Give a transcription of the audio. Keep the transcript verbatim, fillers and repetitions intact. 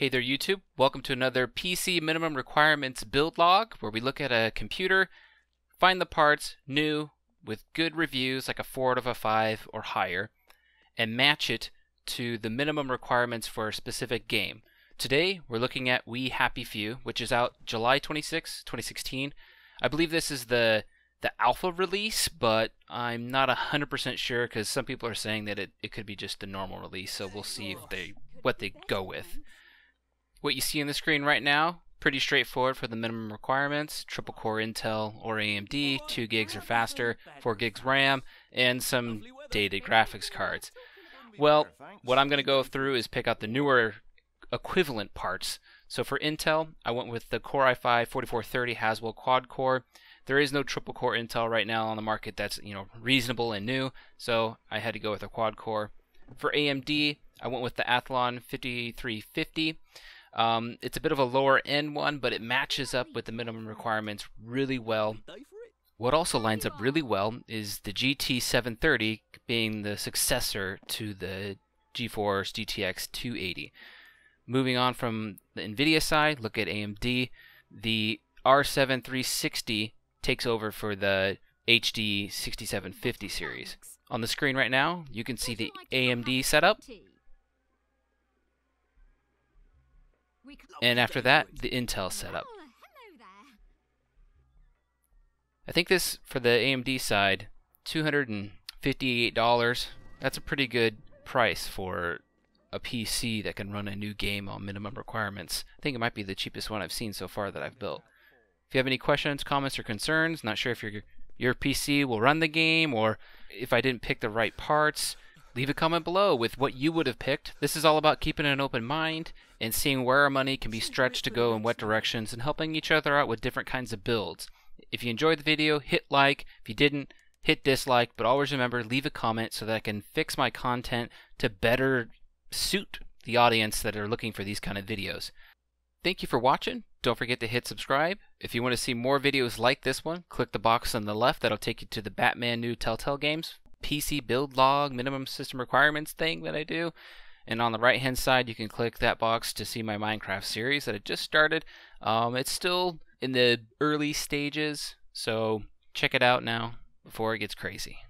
Hey there YouTube, welcome to another P C Minimum Requirements build log where we look at a computer, find the parts new with good reviews like a four out of a five or higher, and match it to the minimum requirements for a specific game. Today we're looking at We Happy Few, which is out July twenty-sixth, twenty sixteen. I believe this is the, the alpha release, but I'm not one hundred percent sure because some people are saying that it, it could be just the normal release, so we'll see if they what they go with. What you see on the screen right now, pretty straightforward for the minimum requirements, triple core Intel or A M D, two gigs or faster, four gigs RAM, and some dated graphics cards. Well, what I'm going to go through is pick out the newer equivalent parts. So for Intel, I went with the Core i five forty-four thirty Haswell quad core. There is no triple core Intel right now on the market that's, you know, reasonable and new, so I had to go with a quad core. For A M D, I went with the Athlon fifty-three fifty. Um, it's a bit of a lower end one, but it matches up with the minimum requirements really well. What also lines up really well is the G T seven thirty being the successor to the GeForce G T X two eighty. Moving on from the NVIDIA side, look at A M D. The R seven three sixty takes over for the H D sixty-seven fifty series. On the screen right now, you can see the A M D setup. And after that, the Intel setup. I think this, for the A M D side, two hundred fifty-eight dollars. That's a pretty good price for a P C that can run a new game on minimum requirements. I think it might be the cheapest one I've seen so far that I've built. If you have any questions, comments, or concerns, not sure if your, your P C will run the game or if I didn't pick the right parts, leave a comment below with what you would have picked. This is all about keeping an open mind and seeing where our money can be stretched to go in what directions and helping each other out with different kinds of builds. If you enjoyed the video, hit like. If you didn't, hit dislike. But always remember, leave a comment so that I can fix my content to better suit the audience that are looking for these kind of videos. Thank you for watching. Don't forget to hit subscribe. If you want to see more videos like this one, click the box on the left. That'll take you to the Batman New Telltale Games P C build log, minimum system requirements thing that I do. And on the right hand side, you can click that box to see my Minecraft series that I just started. Um, it's still in the early stages, so check it out now before it gets crazy.